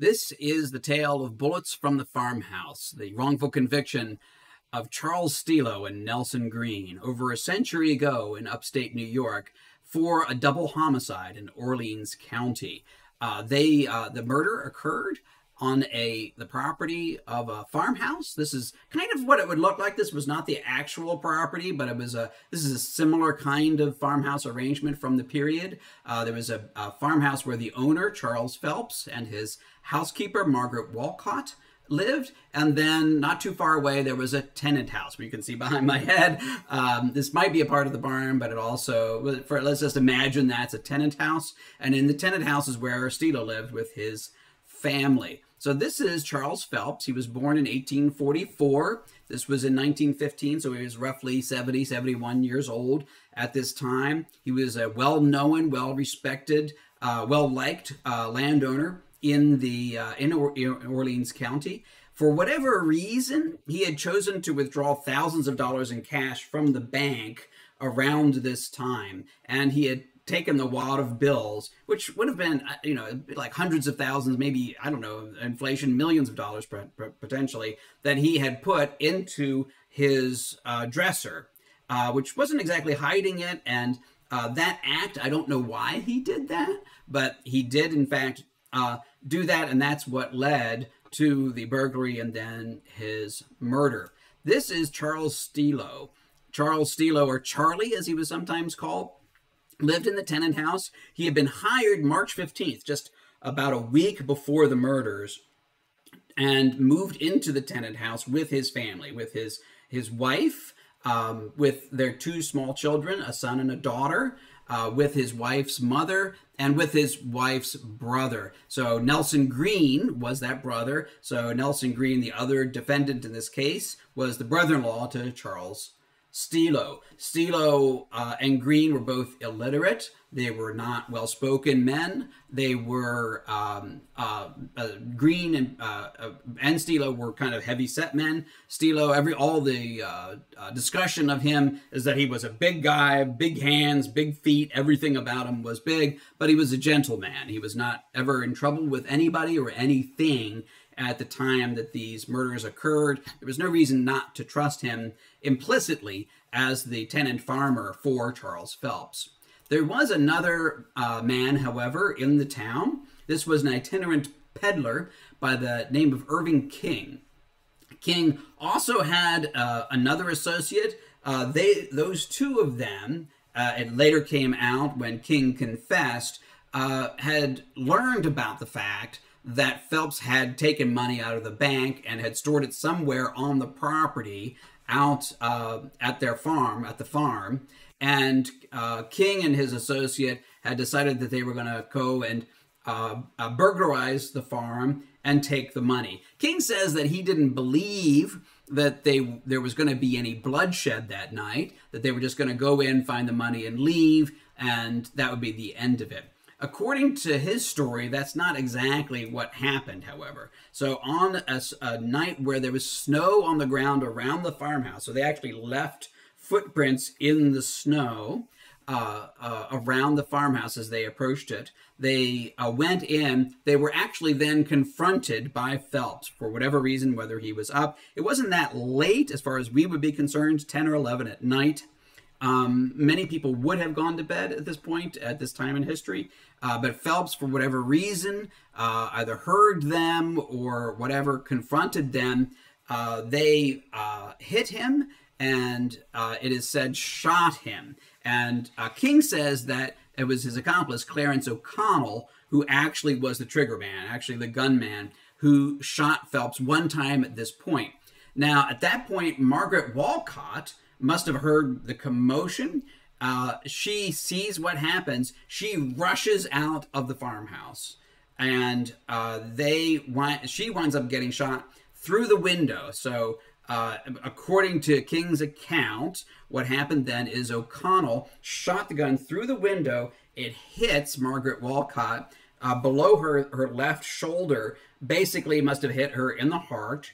This is the tale of Bullets from the Farmhouse, the wrongful conviction of Charles Stielow and Nelson Green over a century ago in upstate New York for a double homicide in Orleans County. The murder occurred on the property of a farmhouse. This is kind of what it would look like. This was not the actual property, but it was this is a similar kind of farmhouse arrangement from the period. There was a farmhouse where the owner, Charles Phelps, and his housekeeper, Margaret Walcott, lived, and then not too far away there was a tenant house where you can see behind my head. This might be a part of the barn, but it also, let's just imagine that's a tenant house, and in the tenant house is where Stielow lived with his family. So this is Charles Phelps. He was born in 1844. This was in 1915, so he was roughly 70, 71 years old at this time. He was a well-known, well-respected, well-liked landowner in Orleans County. For whatever reason, he had chosen to withdraw thousands of dollars in cash from the bank around this time, and he had taken the wad of bills, which would have been, you know, like hundreds of thousands, maybe, I don't know, inflation, millions of dollars potentially, that he had put into his dresser, which wasn't exactly hiding it. And that act, I don't know why he did that, but he did, in fact, do that, and that's what led to the burglary and then his murder. This is Charles Stielow. Charles Stielow, or Charlie as he was sometimes called, lived in the tenant house. He had been hired March 15th, just about a week before the murders, and moved into the tenant house with his family, with his wife, with their two small children, a son and a daughter, with his wife's mother, and with his wife's brother. So Nelson Green was that brother. So Nelson Green, the other defendant in this case, was the brother-in-law to Charles Stielow. Stielow and Green were both illiterate. They were not well-spoken men. They were, Green and Stielow were kind of heavy-set men. Stielow, all the discussion of him is that he was a big guy, big hands, big feet, everything about him was big, but he was a gentleman. He was not ever in trouble with anybody or anything at the time that these murders occurred. There was no reason not to trust him implicitly as the tenant farmer for Charles Phelps. There was another man, however, in the town. This was an itinerant peddler by the name of Irving King. King also had another associate. Those two of them, it later came out when King confessed, had learned about the fact that Phelps had taken money out of the bank and had stored it somewhere on the property out at the farm. And King and his associate had decided that they were going to go and burglarize the farm and take the money. King says that he didn't believe that there was going to be any bloodshed that night, that they were just going to go in, find the money, and leave, and that would be the end of it. According to his story, that's not exactly what happened, however. So on a night where there was snow on the ground around the farmhouse, so they actually left footprints in the snow around the farmhouse as they approached it, they went in. They were actually then confronted by Phelps for whatever reason, whether he was up. It wasn't that late as far as we would be concerned, 10 or 11 at night. Many people would have gone to bed at this point, at this time in history, but Phelps, for whatever reason, either heard them or whatever, confronted them. They hit him and, it is said, shot him. And King says that it was his accomplice, Clarence O'Connell, who actually was the trigger man, actually the gunman, who shot Phelps one time at this point. Now, at that point, Margaret Walcott must have heard the commotion. She sees what happens. She rushes out of the farmhouse, and she winds up getting shot through the window. So according to King's account, what happened then is O'Connell shot the gun through the window. It hits Margaret Walcott below her left shoulder. Basically, must have hit her in the heart.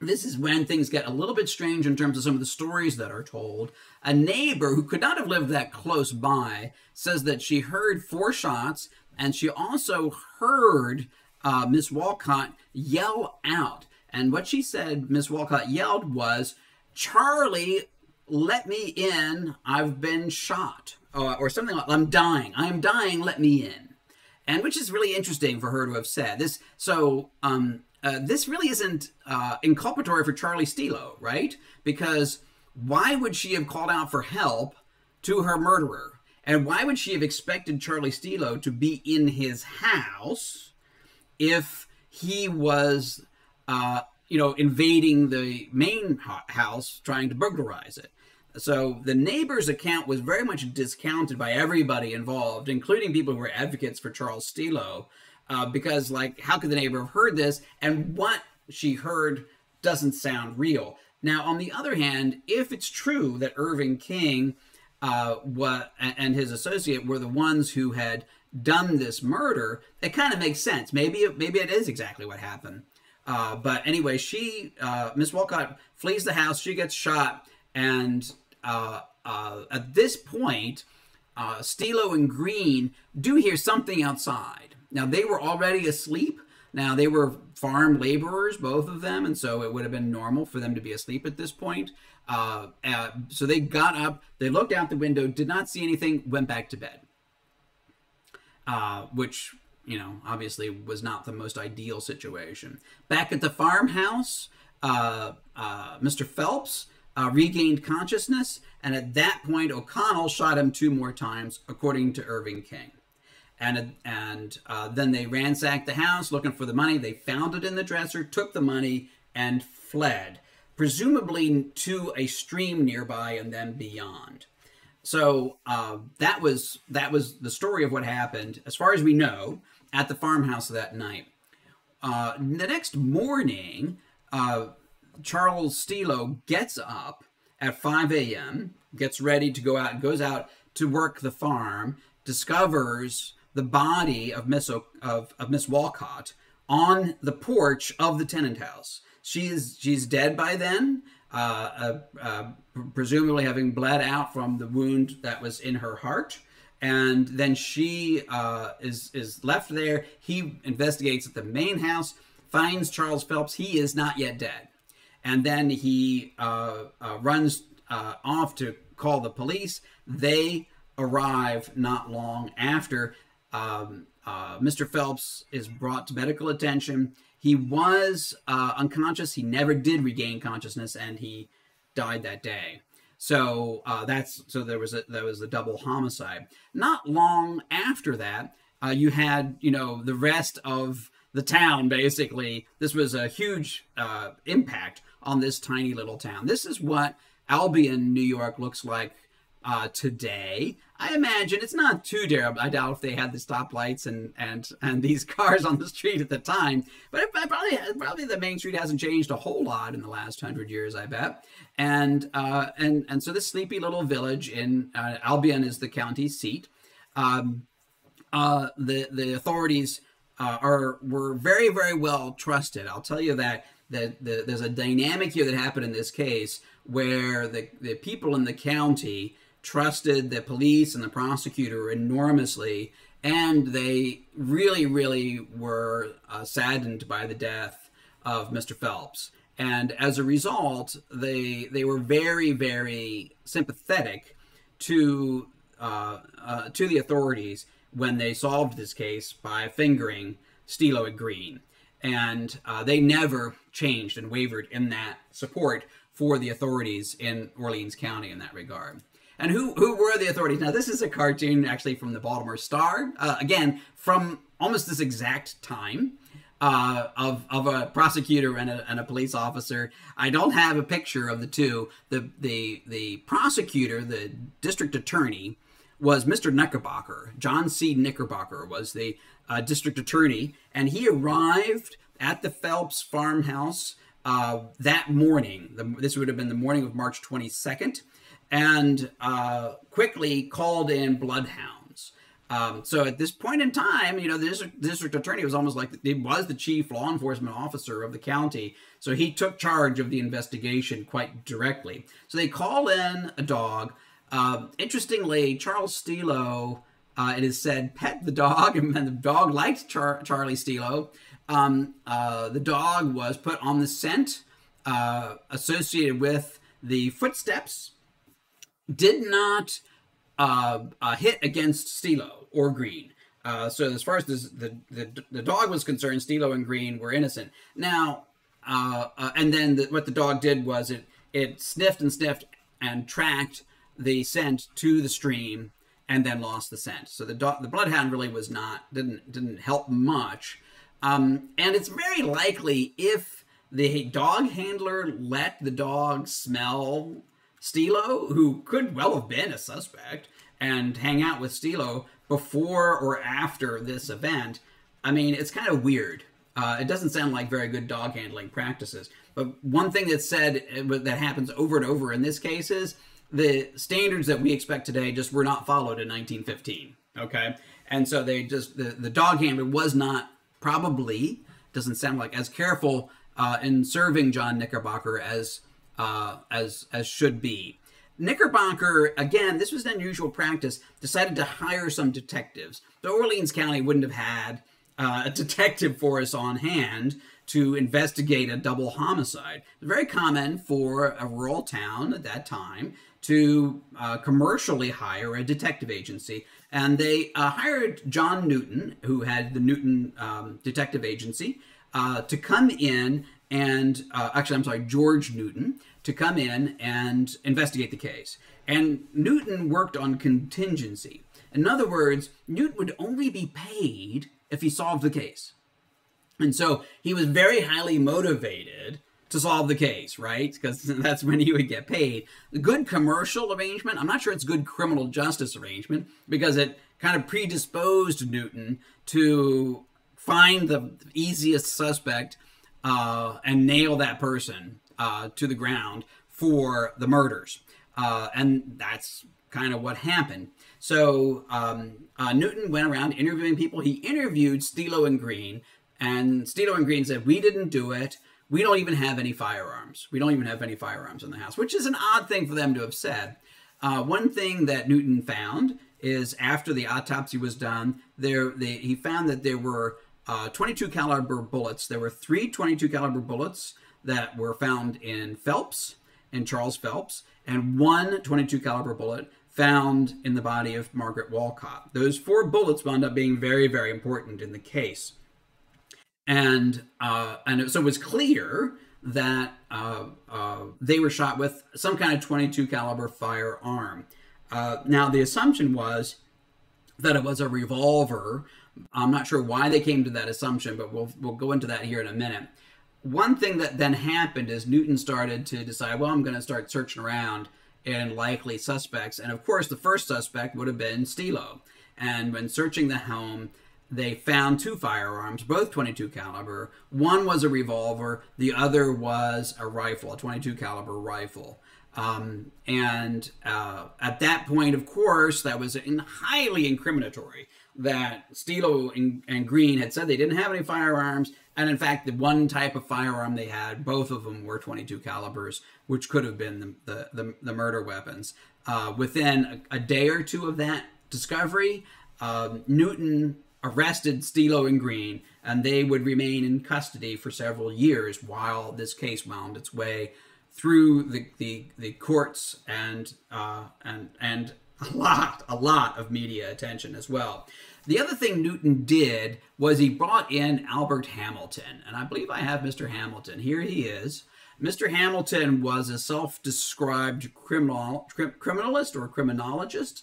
This is when things get a little bit strange in terms of some of the stories that are told. A neighbor who could not have lived that close by says that she heard 4 shots, and she also heard Miss Walcott yell out. And what she said, Miss Walcott yelled, was, "Charlie, let me in. I've been shot," or something like, "I'm dying. I'm dying. Let me in." And which is really interesting for her to have said this. So this really isn't inculpatory for Charlie Stielow, right? Because why would she have called out for help to her murderer? And why would she have expected Charlie Stielow to be in his house if he was, you know, invading the main house, trying to burglarize it? So the neighbor's account was very much discounted by everybody involved, including people who were advocates for Charles Stielow, because, like, how could the neighbor have heard this? And what she heard doesn't sound real. Now, on the other hand, if it's true that Irving King and his associate were the ones who had done this murder, it kind of makes sense. Maybe it is exactly what happened. But anyway, she, Miss Walcott, flees the house. She gets shot, and at this point, Stielow and Green do hear something outside. Now, they were already asleep. Now, they were farm laborers, both of them, and so it would have been normal for them to be asleep at this point. So they got up, they looked out the window, did not see anything, went back to bed, which, you know, obviously was not the most ideal situation. Back at the farmhouse, Mr. Phelps regained consciousness, and at that point, O'Connell shot him 2 more times, according to Irving King. And then they ransacked the house looking for the money. They found it in the dresser, took the money, and fled, presumably to a stream nearby and then beyond. So that was the story of what happened, as far as we know, at the farmhouse that night. The next morning, Charles Stielow gets up at 5 a.m., gets ready to go out, and goes out to work the farm, discovers the body of Miss Walcott on the porch of the tenant house. She's dead by then, presumably having bled out from the wound that was in her heart. And then she is left there. He investigates at the main house, finds Charles Phelps. He is not yet dead. And then he runs off to call the police. They arrive not long after. Mr. Phelps is brought to medical attention. He was unconscious. He never did regain consciousness, and he died that day. So there was a double homicide. Not long after that, you had, you know, the rest of the town, basically. This was a huge impact on this tiny little town. This is what Albion, New York, looks like today. I imagine it's not too terrible. I doubt if they had the stoplights and these cars on the street at the time. But probably the main street hasn't changed a whole lot in the last 100 years, I bet. And so this sleepy little village in Albion is the county seat. The authorities were very, very well trusted. I'll tell you that, there's a dynamic here that happened in this case where the people in the county trusted the police and the prosecutor enormously, and they really, really were saddened by the death of Mr. Phelps. And as a result, they were very, very sympathetic to the authorities when they solved this case by fingering Stielow and Green. And they never changed and wavered in that support for the authorities in Orleans County in that regard. And who were the authorities? Now, this is a cartoon actually from the Baltimore Star, again, from almost this exact time, of a prosecutor and a police officer. I don't have a picture of the two. The prosecutor, the district attorney, was Mr. Knickerbocker. John C. Knickerbocker was the district attorney, and he arrived at the Phelps farmhouse that morning. This would have been the morning of March 22nd, and quickly called in bloodhounds. So at this point in time, you know, the district attorney was almost like, he was the chief law enforcement officer of the county, so he took charge of the investigation quite directly. So they call in a dog. Interestingly, Charles Stielow It is said, pet the dog, and the dog liked Charlie Stielow. The dog was put on the scent associated with the footsteps, did not hit against Stielow or Green. So as far as this, the dog was concerned, Stielow and Green were innocent. Now, and then what the dog did was it sniffed and sniffed and tracked the scent to the stream and then lost the scent. So the bloodhound really was not, didn't help much. And it's very likely if the dog handler let the dog smell Stielow, who could well have been a suspect, and hang out with Stielow before or after this event. I mean, it's kind of weird. It doesn't sound like very good dog handling practices. But one thing that's said that happens over and over in this case is the standards that we expect today just were not followed in 1915, okay? And so they just, the dog handler was not probably, doesn't sound like as careful in serving John Knickerbocker as should be. Knickerbocker, again, this was an unusual practice, decided to hire some detectives. The Orleans County wouldn't have had a detective force on hand to investigate a double homicide. It's very common for a rural town at that time to commercially hire a detective agency. And they hired John Newton, who had the Newton Detective Agency, to come in and, actually, I'm sorry, George Newton, to come in and investigate the case. And Newton worked on contingency. In other words, Newton would only be paid if he solved the case. And so he was very highly motivated to solve the case, right? Because that's when he would get paid. The good commercial arrangement, I'm not sure it's good criminal justice arrangement, because it kind of predisposed Newton to find the easiest suspect and nail that person to the ground for the murders. And that's kind of what happened. So Newton went around interviewing people. He interviewed Stielow and Green, and Stielow and Green said, we didn't do it. We don't even have any firearms. We don't even have any firearms in the house, which is an odd thing for them to have said. One thing that Newton found is after the autopsy was done, he found that there were 22 caliber bullets. There were three 22 caliber bullets that were found in Phelps, in Charles Phelps, and one 22 caliber bullet found in the body of Margaret Walcott. Those four bullets wound up being very, very important in the case. And so it was clear that they were shot with some kind of 22 caliber firearm. Now, the assumption was that it was a revolver. I'm not sure why they came to that assumption, but we'll go into that here in a minute. One thing that then happened is Newton started to decide, well, I'm going to start searching around in likely suspects. And, of course, the first suspect would have been Stielow. And when searching the home, they found two firearms, both 22 caliber. One was a revolver. The other was a rifle, a 22 caliber rifle. At that point, of course, that was highly incriminatory that Stielow and Green had said they didn't have any firearms. And in fact, the one type of firearm they had, both of them were 22 calibers, which could have been the murder weapons. Within a day or two of that discovery, Newton arrested Stielow and Green, and they would remain in custody for several years while this case wound its way through the courts and a lot of media attention as well. The other thing Newton did was he brought in Albert Hamilton, and I believe I have Mr. Hamilton. Here he is. Mr. Hamilton was a self-described criminalist or criminologist.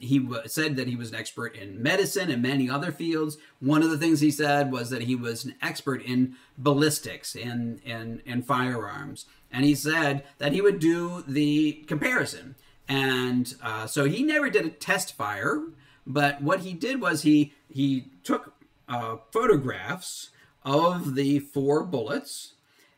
He said that he was an expert in medicine and many other fields. One of the things he said was that he was an expert in ballistics and firearms. And he said that he would do the comparison. And so he never did a test fire, but what he did was he took photographs of the four bullets,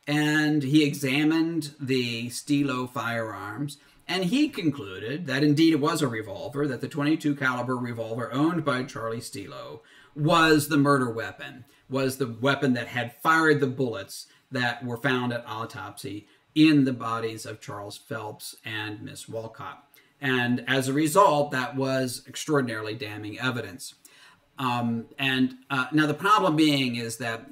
and he examined the Stielow firearms. And he concluded that indeed it was a revolver, that the 22 caliber revolver owned by Charlie Stielow was the murder weapon, was the weapon that had fired the bullets that were found at autopsy in the bodies of Charles Phelps and Miss Walcott. And as a result, that was extraordinarily damning evidence. Now the problem being is that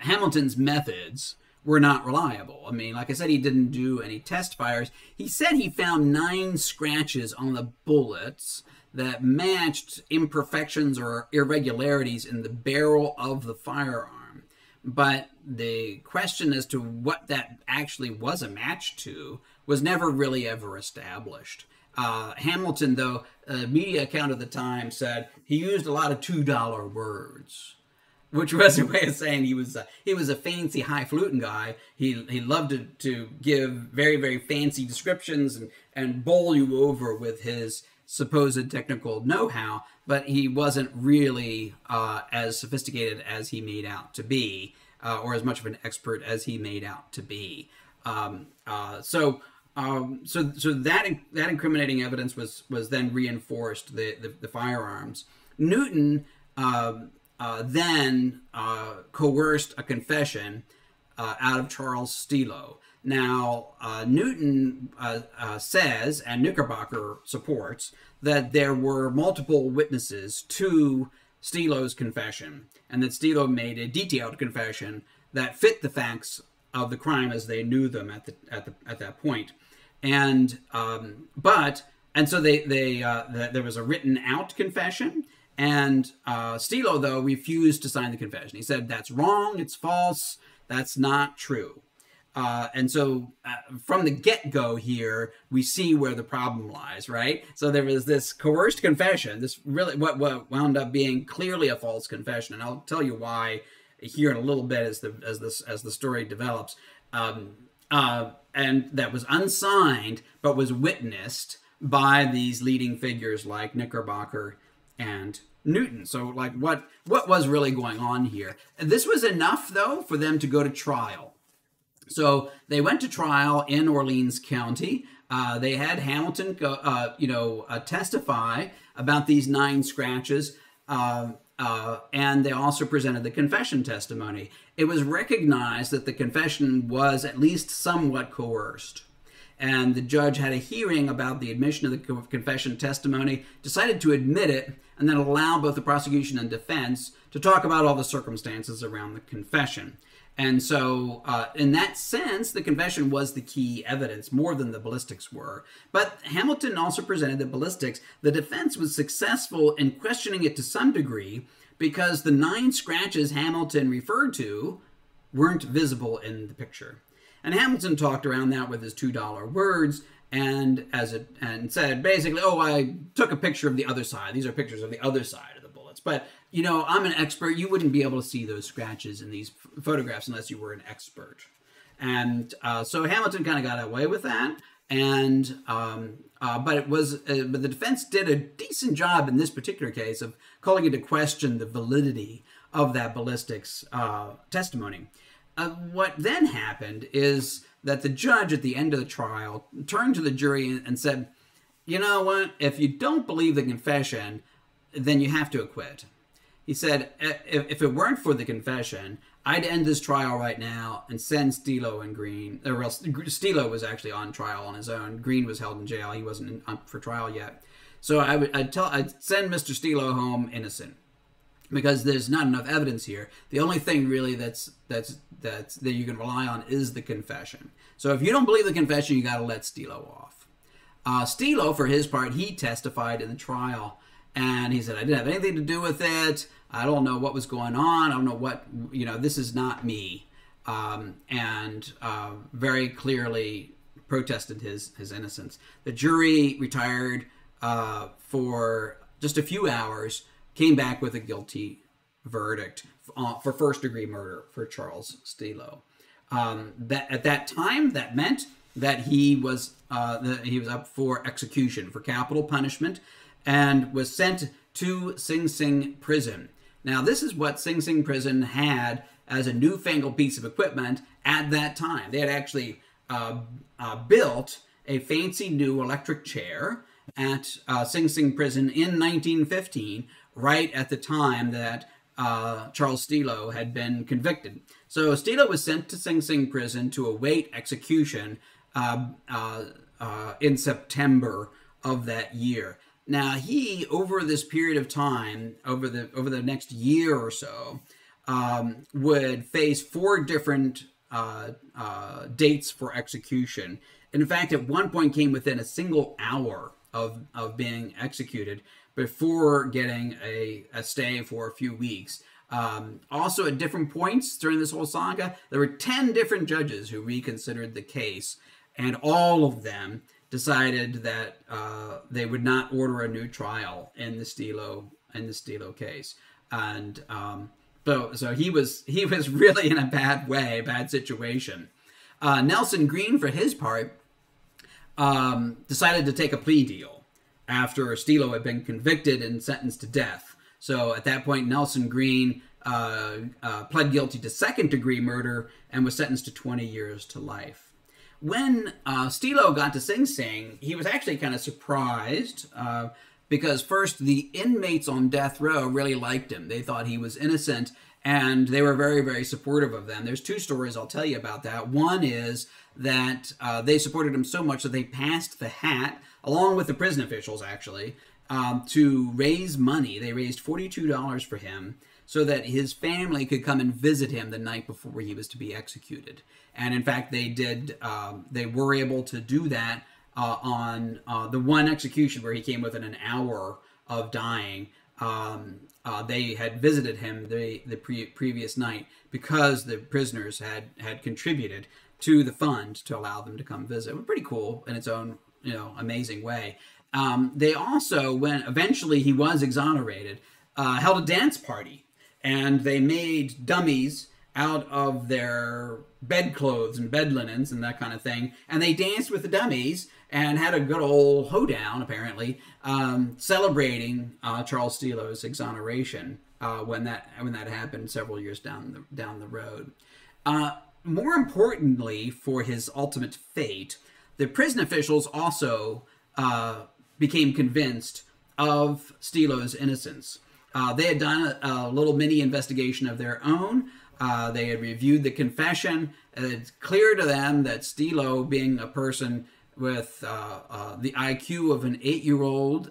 Hamilton's methods were not reliable. I mean, like I said, he didn't do any test fires. He said he found 9 scratches on the bullets that matched imperfections or irregularities in the barrel of the firearm. But the question as to what that actually was a match to was never really ever established. Hamilton, though, a media account of the time said he used a lot of $2 words, which was a way of saying he was a fancy highfalutin guy. He loved to give very, very fancy descriptions and bowl you over with his supposed technical know-how, but he wasn't really as sophisticated as he made out to be, or as much of an expert as he made out to be. So that incriminating evidence was then reinforced, the firearms. Newton then coerced a confession out of Charles Stielow. Now, Newton says, and Knickerbocker supports, that there were multiple witnesses to Stielow's confession, and that Stielow made a detailed confession that fit the facts of the crime as they knew them at that point. And so there was a written out confession, and Stielow, though, refused to sign the confession. He said, "That's wrong. It's false. That's not true." And so from the get-go here, we see where the problem lies, right? So there was this coerced confession, this really what wound up being clearly a false confession, and I'll tell you why here in a little bit as the story develops. And that was unsigned, but was witnessed by these leading figures like Knickerbocker and Newton. So, like, what was really going on here? This was enough, though, for them to go to trial. So they went to trial in Orleans County. They had Hamilton, testify about these 9 scratches, and they also presented the confession testimony. It was recognized that the confession was at least somewhat coerced, and the judge had a hearing about the admission of the confession testimony, decided to admit it, and then allow both the prosecution and defense to talk about all the circumstances around the confession. And so, in that sense, the confession was the key evidence, more than the ballistics were. But Hamilton also presented the ballistics. The defense was successful in questioning it to some degree because the 9 scratches Hamilton referred to weren't visible in the picture. And Hamilton talked around that with his $2 words and said, basically, "Oh, I took a picture of the other side. These are pictures of the other side of the bullets. But, you know, I'm an expert. You wouldn't be able to see those scratches in these photographs unless you were an expert." And so Hamilton kind of got away with that. And but the defense did a decent job in this particular case of calling into question the validity of that ballistics testimony. What then happened is that the judge at the end of the trial turned to the jury and said, "You know what? If you don't believe the confession, then you have to acquit." He said, if it weren't for the confession, I'd end this trial right now and send Stielow and Green, or else Stielow was actually on trial on his own. Green was held in jail. He wasn't up for trial yet. So I'd send Mr. Stielow home innocent because there's not enough evidence here. The only thing really that you can rely on is the confession. So if you don't believe the confession, you got to let Stielow off. Stielow, for his part, he testified in the trial. And he said, "I didn't have anything to do with it. I don't know what was going on. I don't know what, you know, this is not me." Very clearly protested his innocence. The jury retired for just a few hours, came back with a guilty verdict for first-degree murder for Charles Stielow. At that time, that meant that he was up for execution, for capital punishment, and was sent to Sing Sing Prison. Now, this is what Sing Sing Prison had as a newfangled piece of equipment at that time. They had actually built a fancy new electric chair at Sing Sing Prison in 1915, right at the time that Charles Stielow had been convicted. So Stielow was sent to Sing Sing Prison to await execution in September of that year. Now he, over this period of time, over the next year or so, would face four different dates for execution. And in fact, at one point came within a single hour of being executed before getting a stay for a few weeks. Also at different points during this whole saga, there were 10 different judges who reconsidered the case, and all of them decided that they would not order a new trial in the Stielow case. And so he was really in a bad way, bad situation. Nelson Green, for his part, decided to take a plea deal after Stielow had been convicted and sentenced to death. So at that point, Nelson Green pled guilty to second-degree murder and was sentenced to 20 years to life. When Stielow got to Sing Sing, he was actually kind of surprised because first, the inmates on death row really liked him. They thought he was innocent, and they were very, very supportive of them. There's two stories I'll tell you about that. One is that they supported him so much that they passed the hat, along with the prison officials, actually, to raise money. They raised $42 for him so that his family could come and visit him the night before he was to be executed. And in fact, they did. They were able to do that on the one execution where he came within an hour of dying. They had visited him the previous night because the prisoners had contributed to the fund to allow them to come visit. It was pretty cool in its own, amazing way. They also, when eventually he was exonerated, held a dance party, and they made dummies out of their bedclothes and bed linens and that kind of thing. And they danced with the dummies and had a good old hoedown, apparently, celebrating Charles Stielow's exoneration when that happened several years down the road. More importantly for his ultimate fate, the prison officials also became convinced of Stielow's innocence. They had done a little mini investigation of their own. They had reviewed the confession, and it's clear to them that Stielow, being a person with the IQ of an 8-year-old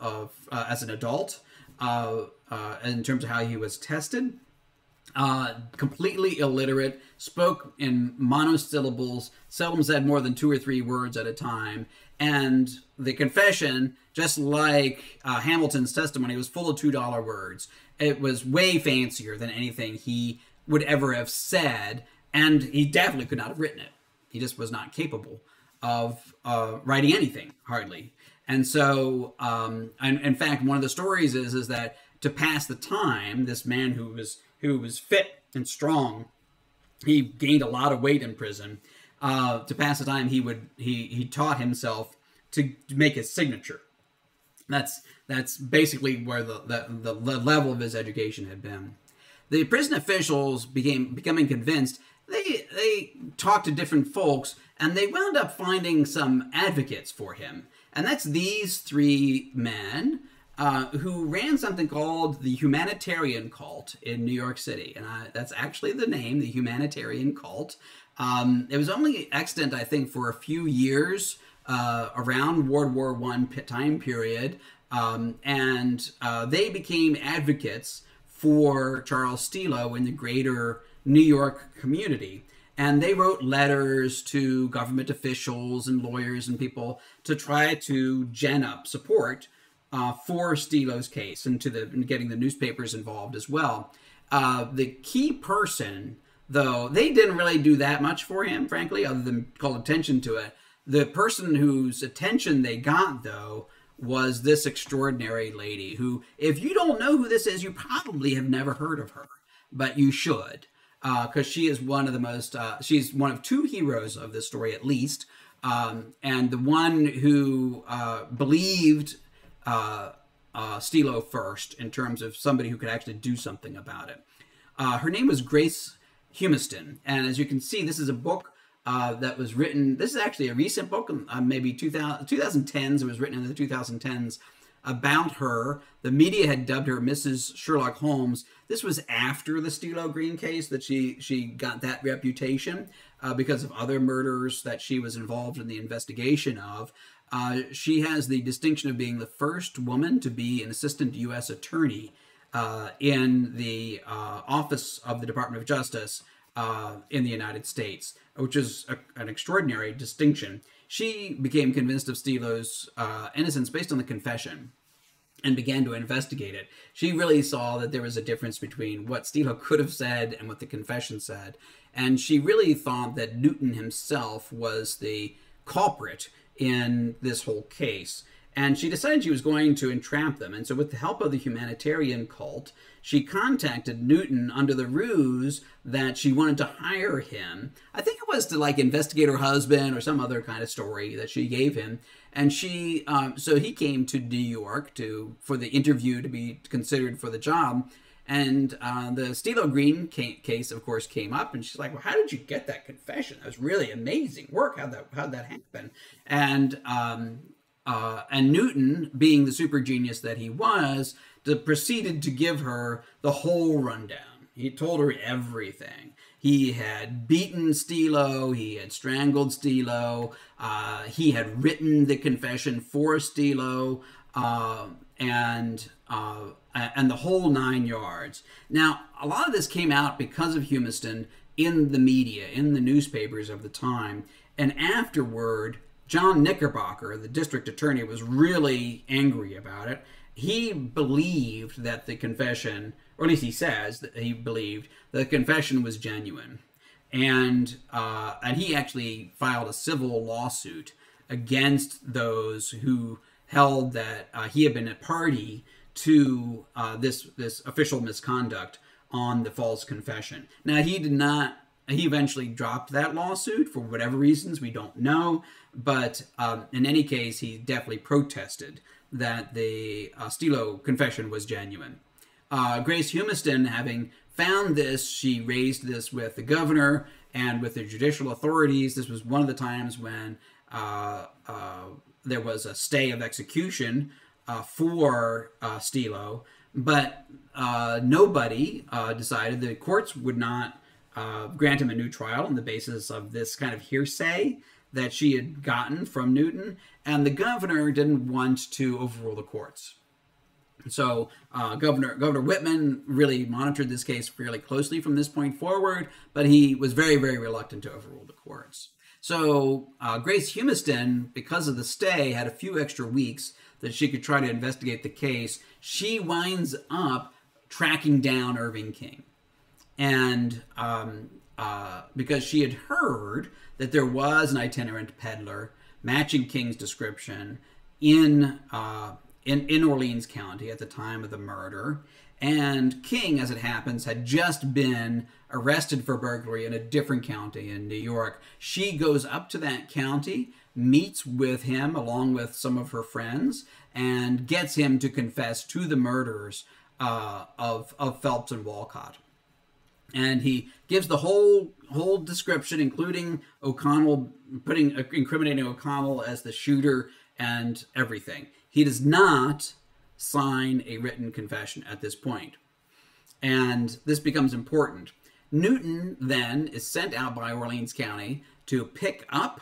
as an adult, in terms of how he was tested, completely illiterate, spoke in monosyllables, seldom said more than 2 or 3 words at a time, and the confession, just like Hamilton's testimony, was full of $2 words. It was way fancier than anything he would ever have said, and he definitely could not have written it. He just was not capable of writing anything, hardly. And so, in fact, one of the stories is that to pass the time, this man who was fit and strong, he gained a lot of weight in prison. To pass the time, he taught himself to make his signature. That's basically where the level of his education had been. The prison officials becoming convinced. They talked to different folks, and they wound up finding some advocates for him. And that's these 3 men who ran something called the Humanitarian Cult in New York City. And that's actually the name, the Humanitarian Cult. It was only extant, I think, for a few years around World War I time period. And they became advocates for Charles Stielow in the greater New York community. And they wrote letters to government officials and lawyers and people to try to gen up support for Stielow's case and and getting the newspapers involved as well. The key person, though, they didn't really do that much for him, frankly, other than call attention to it. The person whose attention they got, though, was this extraordinary lady who, if you don't know who this is, you probably have never heard of her, but you should. Because she is one of the most, she's one of 2 heroes of this story at least, and the one who believed Stielow first in terms of somebody who could actually do something about it. Her name was Grace Humiston, and as you can see, this is a book that was written, this is actually a recent book, maybe 2010s, it was written in the 2010s, about her. The media had dubbed her Mrs. Sherlock Holmes. This was after the Stielow Green case that she got that reputation because of other murders that she was involved in the investigation of. She has the distinction of being the first woman to be an assistant U.S. attorney in the office of the Department of Justice in the United States, which is an extraordinary distinction. She became convinced of Stielow's innocence based on the confession and began to investigate it. She really saw that there was a difference between what Stielow could have said and what the confession said, and she really thought that Newton himself was the culprit in this whole case. And she decided she was going to entrap them. And so with the help of the Humanitarian Cult, she contacted Newton under the ruse that she wanted to hire him. I think it was to, like, investigate her husband or some other kind of story that she gave him. And she, so he came to New York for the interview to be considered for the job. And the Stielow Green case, of course, came up, and she's like, "Well, how did you get that confession? That was really amazing work. How'd that happen?" And Newton, being the super genius that he was, proceeded to give her the whole rundown. He told her everything. He had beaten Stielow. He had strangled Stielow. He had written the confession for Stielow, and the whole 9 yards. Now, a lot of this came out because of Humiston in the media, in the newspapers of the time, and afterward, John Knickerbocker, the district attorney, was really angry about it. He believed that the confession, or at least he says that he believed the confession was genuine, and he actually filed a civil lawsuit against those who held that he had been a party to this official misconduct on the false confession. Now, he did not. He eventually dropped that lawsuit for whatever reasons, we don't know, but in any case, he definitely protested that the Stielow confession was genuine. Grace Humiston, having found this, she raised this with the governor and with the judicial authorities. This was one of the times when there was a stay of execution for Stielow, but nobody decided. The courts would not grant him a new trial on the basis of this kind of hearsay that she had gotten from Newton, and the governor didn't want to overrule the courts. So Governor Whitman really monitored this case fairly closely from this point forward, but he was very, very reluctant to overrule the courts. So Grace Humiston, because of the stay, had a few extra weeks that she could try to investigate the case. She winds up tracking down Irving King. And because she had heard that there was an itinerant peddler matching King's description in Orleans County at the time of the murder, and King, as it happens, had just been arrested for burglary in a different county in New York. She goes up to that county, meets with him along with some of her friends, and gets him to confess to the murders of Phelps and Walcott. And he gives the whole description, including O'Connell, incriminating O'Connell as the shooter and everything. He does not sign a written confession at this point. And this becomes important. Newton then is sent out by Orleans County to pick up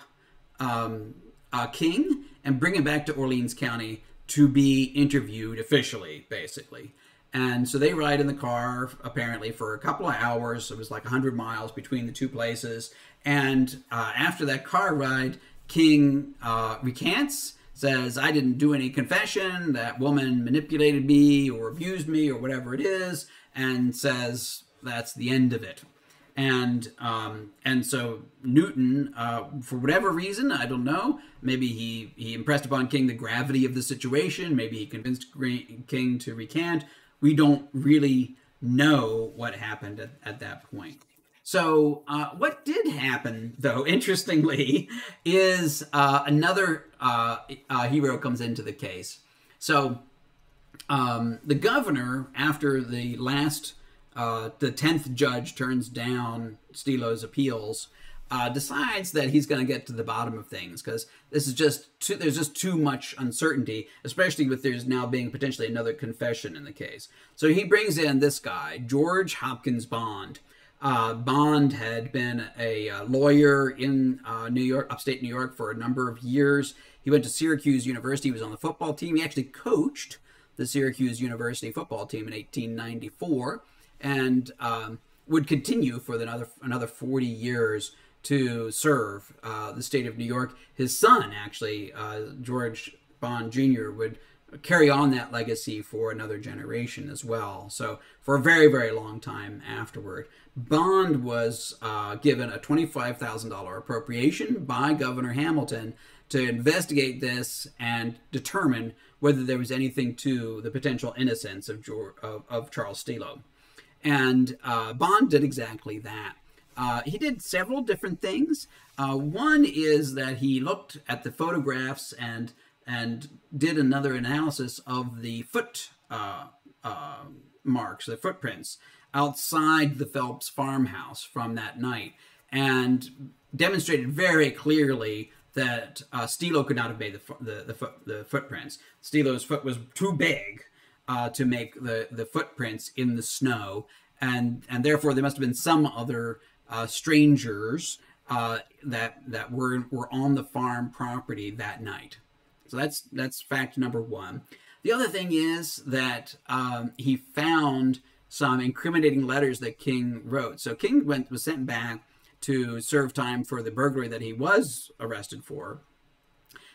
King and bring him back to Orleans County to be interviewed officially, basically. And so they ride in the car, apparently, for a couple of hours. It was like 100 miles between the two places. And after that car ride, King recants, says, "I didn't do any confession. That woman manipulated me or abused me or whatever it is," and says that's the end of it. And so Newton, for whatever reason, I don't know, maybe he impressed upon King the gravity of the situation. Maybe he convinced King to recant. We don't really know what happened at that point. So what did happen, though, interestingly, is another hero comes into the case. So the governor, after the last, the 10th judge turns down Stielow's appeals, decides that he's going to get to the bottom of things, because this is just too, there's just too much uncertainty, especially with there's now being potentially another confession in the case. So he brings in this guy, George Hopkins Bond. Bond had been a lawyer in New York, upstate New York, for a number of years. He went to Syracuse University. He was on the football team. He actually coached the Syracuse University football team in 1894, and would continue for another 40 years to serve the state of New York. His son, actually, George Bond Jr., would carry on that legacy for another generation as well. So for a very, very long time afterward. Bond was given a $25,000 appropriation by Governor Hamilton to investigate this and determine whether there was anything to the potential innocence of Charles Stielow. And Bond did exactly that. He did several different things. One is that he looked at the photographs and did another analysis of the foot marks, the footprints outside the Phelps farmhouse from that night, and demonstrated very clearly that Stielow could not have made the footprints. Stielow's foot was too big to make the footprints in the snow, and therefore there must have been some other strangers that were on the farm property that night. So that's fact number one. The other thing is that he found some incriminating letters that King wrote. So King was sent back to serve time for the burglary that he was arrested for.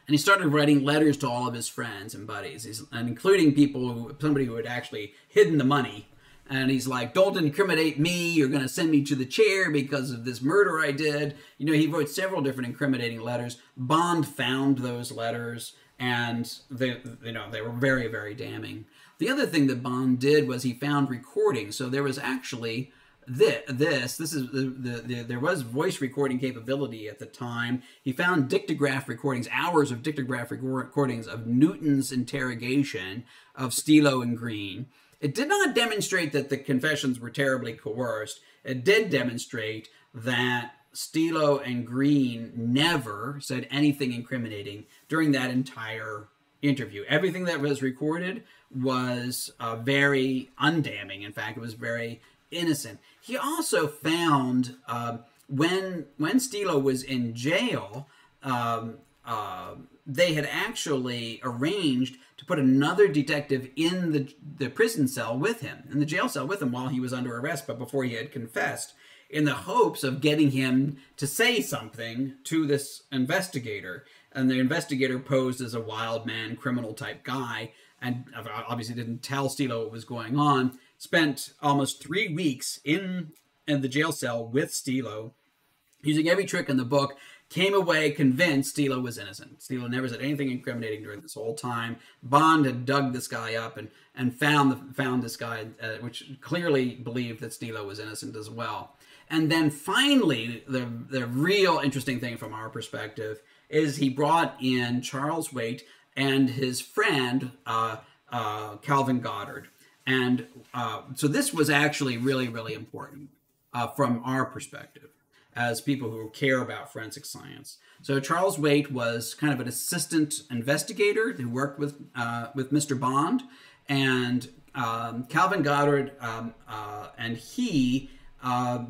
And he started writing letters to all of his friends and buddies, and including people, somebody who had actually hidden the money. And he's like, don't incriminate me. You're going to send me to the chair because of this murder I did. You know, he wrote several different incriminating letters. Bond found those letters, and they were very, very damning. The other thing that Bond did was he found recordings. So there was actually there was voice recording capability at the time. He found dictagraph recordings, hours of dictagraph recordings of Newton's interrogation of Stielow and Green. It did not demonstrate that the confessions were terribly coerced. It did demonstrate that Stielow and Green never said anything incriminating during that entire interview. Everything that was recorded was very undamning. In fact, it was very innocent. He also found when Stielow was in jail, they had actually arranged to put another detective in the prison cell with him, in the jail cell with him, while he was under arrest, but before he had confessed, in the hopes of getting him to say something to this investigator. And the investigator posed as a wild man, criminal type guy, and obviously didn't tell Stielow what was going on. Spent almost 3 weeks in the jail cell with Stielow, using every trick in the book. Came away convinced Stielow was innocent. Stielow never said anything incriminating during this whole time. Bond had dug this guy up and found this guy, which clearly believed that Stielow was innocent as well. And then finally, the real interesting thing from our perspective is he brought in Charles Waite and his friend Calvin Goddard. And so this was actually really, really important from our perspective, as people who care about forensic science. So Charles Waite was kind of an assistant investigator who worked with Mr. Bond, and Calvin Goddard and he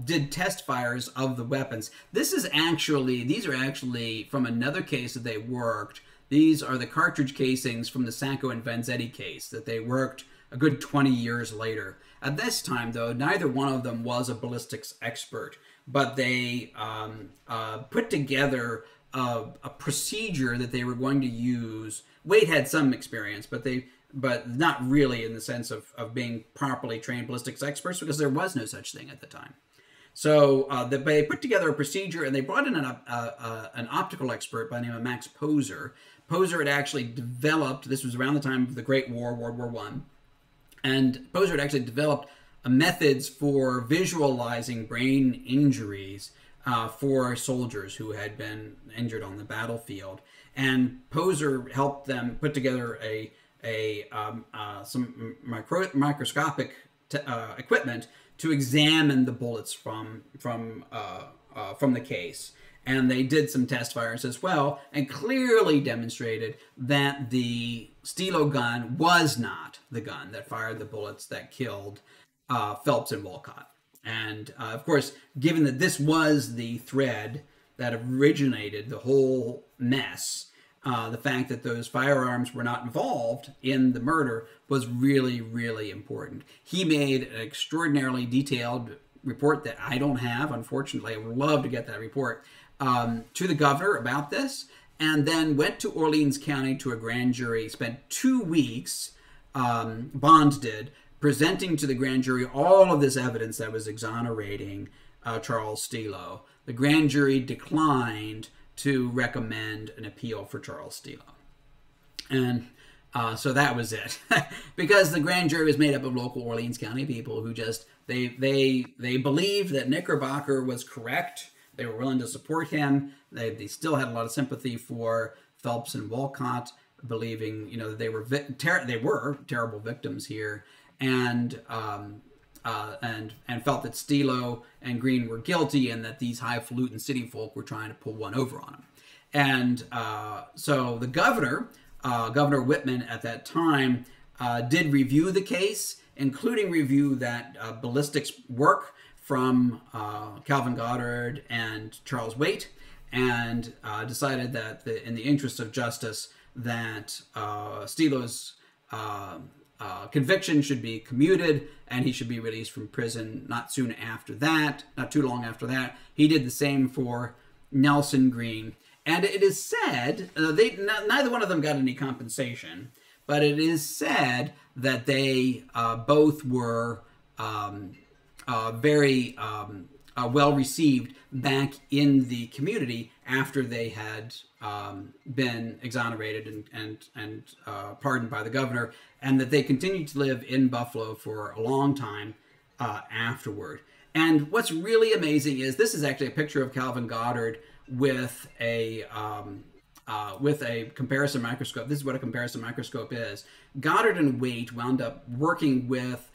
did test fires of the weapons. These are actually from another case that they worked. These are the cartridge casings from the Sacco and Vanzetti case that they worked a good 20 years later. At this time, though, neither one of them was a ballistics expert, but they put together a procedure that they were going to use. Waite had some experience, but not really in the sense of being properly trained ballistics experts, because there was no such thing at the time. So they put together a procedure, and they brought in an optical expert by the name of Max Poser. Poser had actually developed, this was around the time of the Great War, World War I, and Poser had actually developed methods for visualizing brain injuries for soldiers who had been injured on the battlefield. And Poser helped them put together some microscopic equipment to examine the bullets from from the case. And they did some test fires as well, and clearly demonstrated that the Stielow gun was not the gun that fired the bullets that killed Phelps and Walcott. And, of course, given that this was the thread that originated the whole mess, the fact that those firearms were not involved in the murder was really, really important. He made an extraordinarily detailed report that I don't have, unfortunately. I would love to get that report to the governor about this, and then went to Orleans County to a grand jury, spent 2 weeks, Bond did, presenting to the grand jury all of this evidence that was exonerating Charles Stielow. The grand jury declined to recommend an appeal for Charles Stielow. And so that was it. Because the grand jury was made up of local Orleans County people who just, they believed that Knickerbocker was correct. They were willing to support him. They still had a lot of sympathy for Phelps and Walcott, believing, you know, that they were terrible victims here, and felt that Stielow and Green were guilty, and that these highfalutin city folk were trying to pull one over on them. And so the governor, Governor Whitman at that time, did review the case, including review that ballistics work from Calvin Goddard and Charles Waite, and decided that in the interest of justice, that Stielow's conviction should be commuted, and he should be released from prison not too long after that. He did the same for Nelson Green. And it is said, neither one of them got any compensation, but it is said that they both were very well received back in the community after they had been exonerated and pardoned by the governor, and that they continued to live in Buffalo for a long time afterward. And what's really amazing is this is actually a picture of Calvin Goddard with a comparison microscope. This is what a comparison microscope is. Goddard and Waite wound up working with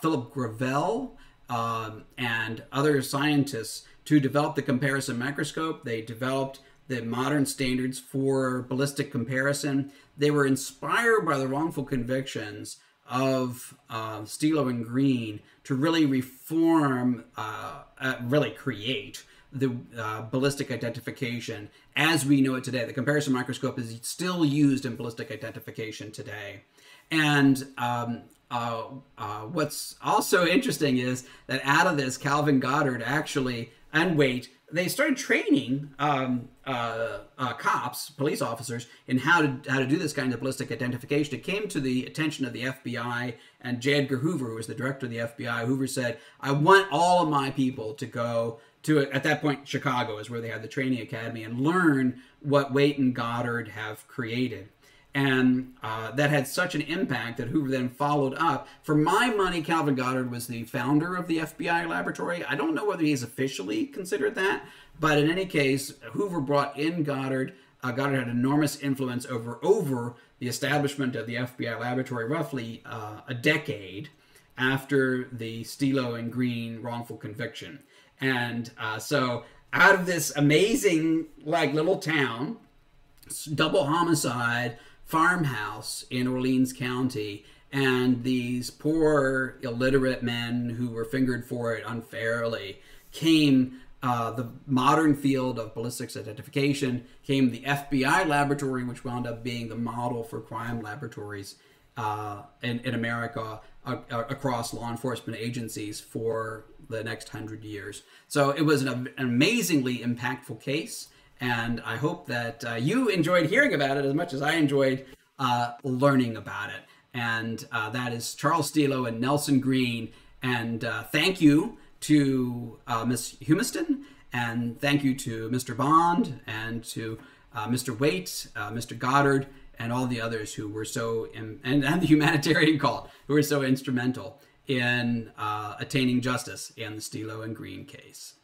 Philip Gravelle and other scientists to develop the comparison microscope. They developed the modern standards for ballistic comparison. They were inspired by the wrongful convictions of Stielow and Green to really reform, really create the ballistic identification as we know it today. The comparison microscope is still used in ballistic identification today. And what's also interesting is that out of this, Calvin Goddard actually, and Waite, they started training cops, police officers, in how to do this kind of ballistic identification. It came to the attention of the FBI, and J. Edgar Hoover, who was the director of the FBI, Hoover said, I want all of my people to go to, at that point, Chicago is where they had the training academy, and learn what Waite and Goddard have created. And that had such an impact that Hoover then followed up. For my money, Calvin Goddard was the founder of the FBI laboratory. I don't know whether he's officially considered that, but in any case, Hoover brought in Goddard. Goddard had enormous influence over the establishment of the FBI laboratory, roughly a decade after the Stielow and Green wrongful conviction. And so out of this amazing, like, little town, double homicide farmhouse in Orleans County, and these poor illiterate men who were fingered for it unfairly, came the modern field of ballistics identification, came the FBI laboratory, which wound up being the model for crime laboratories in America, across law enforcement agencies for the next 100 years. So it was an amazingly impactful case, and I hope that you enjoyed hearing about it as much as I enjoyed learning about it. And that is Charles Stielow and Nelson Green. And thank you to Ms. Humiston, and thank you to Mr. Bond, and to Mr. Waite, Mr. Goddard, and all the others who were so, and the Humanitarian Cult, who were so instrumental in attaining justice in the Stielow and Green case.